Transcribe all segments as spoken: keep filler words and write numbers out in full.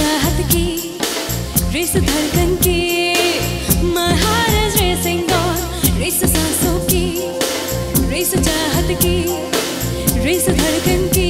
चाहत की रेस धड़कन की महाराज रेसिंग दौर रेस सांसों की रेस चाहत की रेस धड़कन की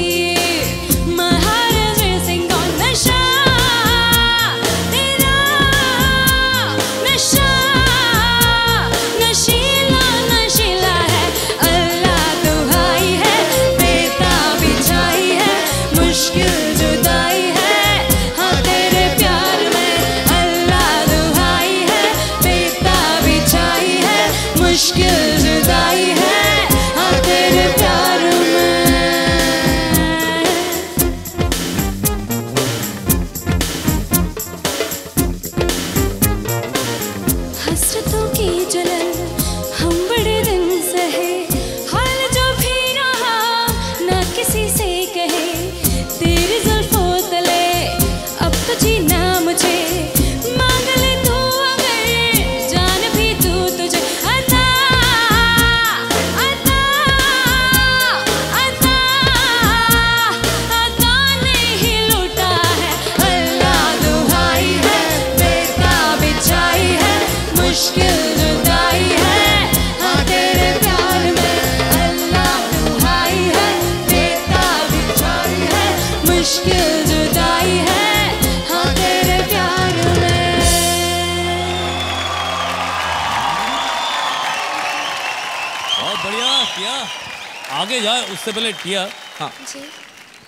उससे पहले टिया हाँ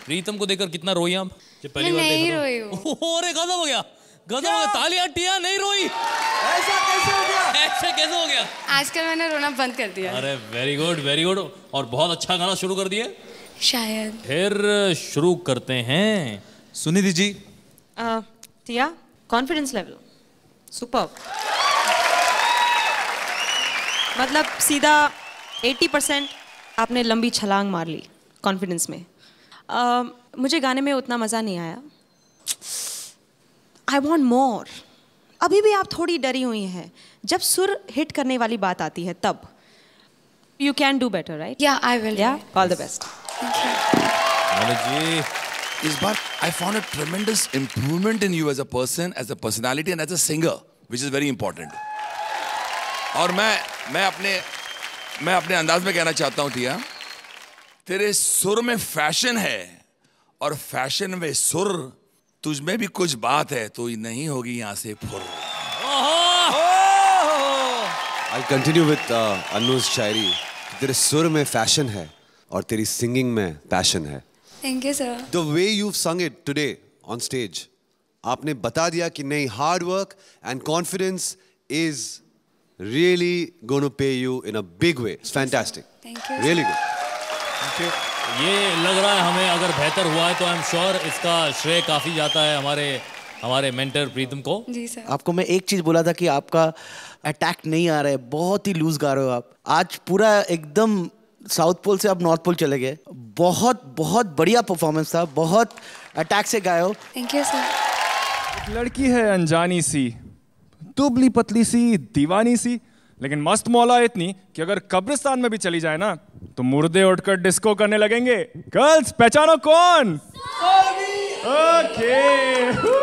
प्रीतम को देखकर कितना रोई आप? मैं नहीं रोई हूँ। अरे गजब हो गया, गजब हो गया। तालियां टिया नहीं रोई। ऐसा कैसे हो गया? ऐसे कैसे हो गया? आजकल मैंने रोना बंद कर दिया। अरे वेरी गुड वेरी गुड। और बहुत अच्छा गाना शुरू कर दिए। शायद फिर शुरू करते हैं। सुनिधि जी टिया कॉन्फिडेंस लेवल सुपर्ब, मतलब सीधा एटी परसेंट आपने लंबी छलांग मार ली कॉन्फिडेंस में। uh, मुझे गाने में उतना मज़ा नहीं आया। I want more. अभी भी आप थोड़ी डरी हुई हैं। जब सुर हिट करने वाली बात आती है तब you can do better right? या आई विल। या ऑल द बेस्ट। इस बार I found a tremendous improvement in you as a person, as a personality and as a singer which is very important. और मैं मैं अपने मैं अपने अंदाज में कहना चाहता हूं टिया, तेरे सुर में फैशन है और फैशन में सुर, तुझ में भी कुछ बात है तो नहीं होगी यहां से फुर। आई कंटिन्यू विद अनुज शायरी। तेरे सुर में फैशन है और तेरी सिंगिंग में पैशन है। Thank you sir. The way you sung it today on stage, आपने बता दिया कि नहीं, hard work and confidence is really going to pay you in a big way. It's fantastic. Thank you. Really good. Thank you. ये लग रहा है हमें अगर बेहतर हुआ है तो I'm sure इसका श्रेय काफी जाता है हमारे हमारे मेंटर प्रीतम को। जी सर। आपको मैं एक चीज बोला था कि आपका अटैक नहीं आ रहा है, बहुत ही लूज गा रहे हो आप। आज पूरा एकदम साउथ पोल से आप नॉर्थ पोल चले गए। बहुत बहुत बढ़िया परफॉर्मेंस था, बहुत अटैक से गाए हो। Thank you sir. लड़की है अनजानी सी, दुबली पतली सी, दीवानी सी, लेकिन मस्त मौला इतनी कि अगर कब्रिस्तान में भी चली जाए ना तो मुर्दे उठकर डिस्को करने लगेंगे। गर्ल्स पहचानो कौन। ओके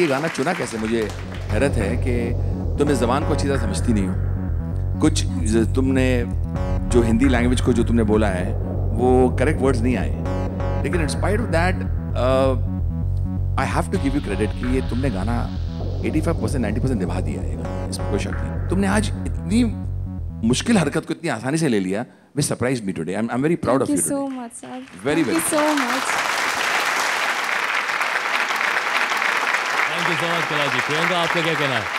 ये गाना चुना कैसे? मुझे हैरत है कि तुम इस ज़बान को अच्छी तरह समझती नहीं हो। कुछ तुमने जो हिंदी लैंग्वेज को जो तुमने बोला है वो करेक्ट वर्ड्स नहीं आए, लेकिन inspire of that I have to give you credit कि ये तुमने गाना पचासी परसेंट नब्बे परसेंट निभा दिया है, इसमें कोई शक नहीं। तुमने आज इतनी मुश्किल हरकत को इतनी आसानी से ले लिया, which surprise me today. I am very proud of you so much sir, very very so much. Thank you so much Kailash ji. Priyanka आपका क्या कहना है?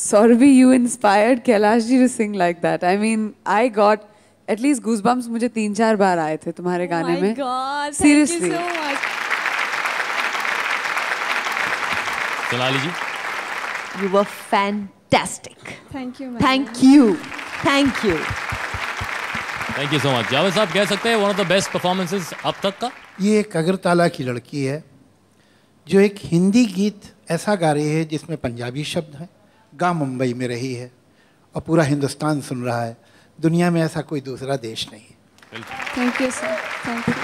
Sorry, you inspired Kailash ji to sing like that. I mean, I got at least goosebumps. मुझे तीन चार बार आए थे तुम्हारे गाने में. Oh my God! Seriously. Thank you so much. Kailali ji, you were fantastic. Thank you, ma'am. Thank you, thank you. Thank you so much. Javed साहब कह सकते हैं one of the best performances अब तक का. ये एक अगरतला की लड़की है जो एक हिंदी गीत ऐसा गा रही है जिसमें पंजाबी शब्द हैं. गा मुंबई में रही है और पूरा हिंदुस्तान सुन रहा है. दुनिया में ऐसा कोई दूसरा देश नहीं है. Thank you sir, thank you.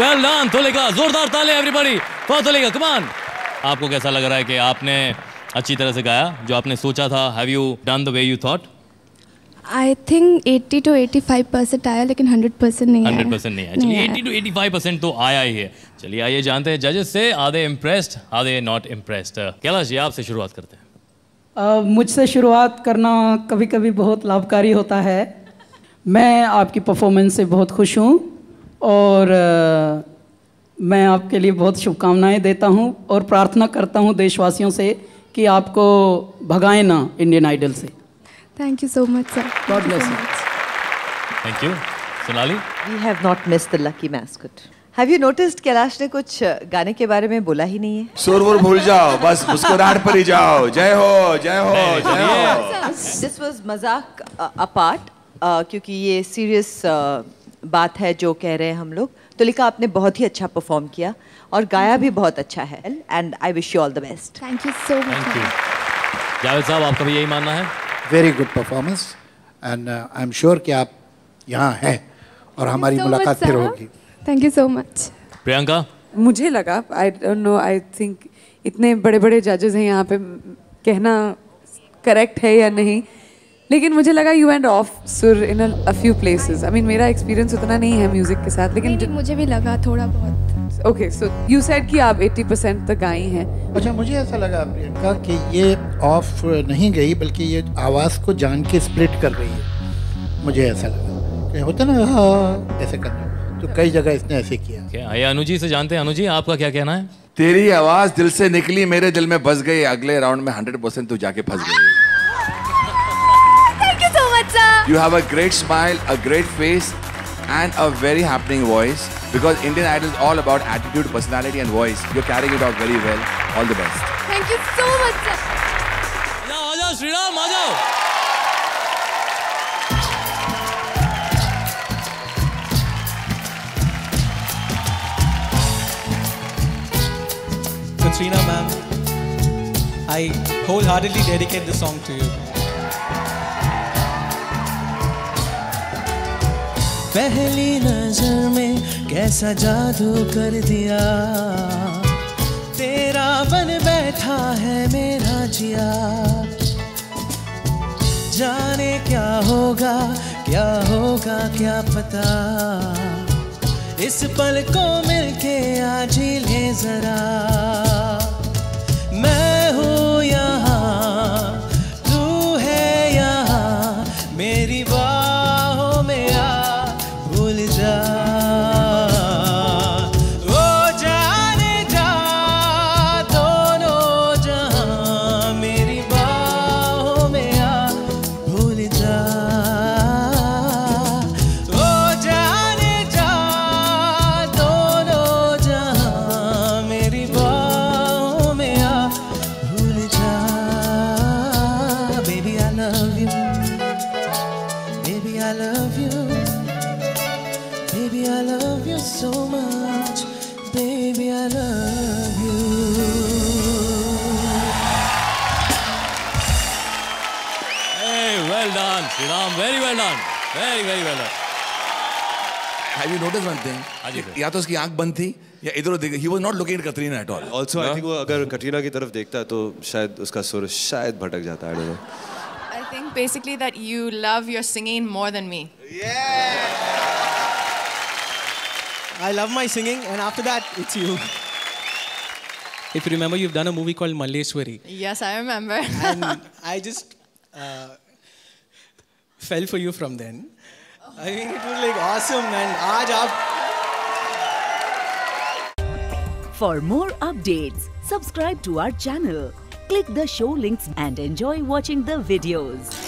Well done, Tulika. जोरदार ताले everybody. For Tulika, come on. आपको कैसा लग रहा है कि आपने अच्छी तरह से गाया जो आपने सोचा था? Have you done the way you thought? I think eighty to eighty-five percent आया, लेकिन hundred percent नहीं आया. hundred percent नहीं आया. चलिए eighty to eighty-five percent तो आया ही है. चलिए आइए जानते हैं जजेस से, are they impressed, are they not impressed. Kailash ji आपसे शुरुआत करते हैं. uh, मुझसे शुरुआत करना कभी कभी बहुत लाभकारी होता है. मैं आपकी परफॉर्मेंस से बहुत खुश हूँ और uh, मैं आपके लिए बहुत शुभकामनाएं देता हूं और प्रार्थना करता हूं देशवासियों से कि आपको भगाएं ना इंडियन आइडल से. Thank you so much sir, God bless you. Thank you. Sonali, we have not missed the lucky mascot. Have you noticed Kailash ने कुछ गाने के बारे में बोला ही नहीं है. शोरगुल भूल जाओ, बस मुस्कुराहट पर ही जाओ. जय हो, जय हो, जय हो. दिस वाज मजाक अपार्ट, क्योंकि ये सीरियस बात है जो कह रहे हैं हम लोग. तुलिका आपने बहुत ही अच्छा परफॉर्म किया और गाया भी बहुत अच्छा है, and I wish you all the best. Thank you so much. Javed साहब आपका भी यही मानना है? Very good performance and I am sure कि आप यहाँ हैं और हमारी मुलाकात फिर होगी. Thank you so much. Priyanka, मुझे लगा, I don't know, I think इतने बड़े बड़े जजेस हैं यहाँ पे, कहना करेक्ट है या नहीं, लेकिन मुझे लगा यू एंड ऑफ सुर in a few places. I mean मेरा एक्सपीरियंस उतना नहीं है म्यूजिक के साथ, लेकिन मुझे भी लगा थोड़ा बहुत. ओके, सो यू सेड कि आप अस्सी परसेंट तक गाई हैं. अच्छा, मुझे ऐसा लगा प्रियंका कि ये ऑफ नहीं गई बल्कि ये आवाज़ को जान के स्प्लिट कर रही है. मुझे ऐसा लगा कि होता ना हाँ ऐसे करना, तो कई जगह इसने ऐसे किया. क्या ये अनु जी से जानते हैं? अनु जी आपका क्या कहना है? तेरी आवाज़ दिल से निकली, मेरे दिल में बस गई, अगले राउंड में हंड्रेड परसेंट तू जाके फंस गई. You have a great smile, a great face, and a very happening voice. Because Indian Idol is all about attitude, personality, and voice. You're carrying it out very well. All the best. Thank Thank you so much, sir. Yeah, Aja, Shri Ram, Aja. Katrina, ma'am, I wholeheartedly dedicate this song to you. पहली नजर में कैसा जादू कर दिया तेरा बन बैठा है मेरा जिया जाने क्या होगा क्या होगा क्या पता इस पल को मिलके आज ही ले जरा मैं हूँ यहाँ तू है यहाँ मेरी very well done. Have you noticed one thing? या तो उसकी आँख बंद थी या इधर उधर he was not looking at Katrina at all. Also I think वो अगर Katrina की तरफ देखता तो शायद उसका सुर शायद भटक जाता है. I think basically that you love your singing more than me. Yeah. I love my singing and after that it's you. If you remember, you've done a movie called Malleswari. Yes, I remember. And I just. Uh, fell for you from then. Oh. I mean, it was like awesome and aaj aap... For more updates, subscribe to our channel, click the show links and enjoy watching the videos.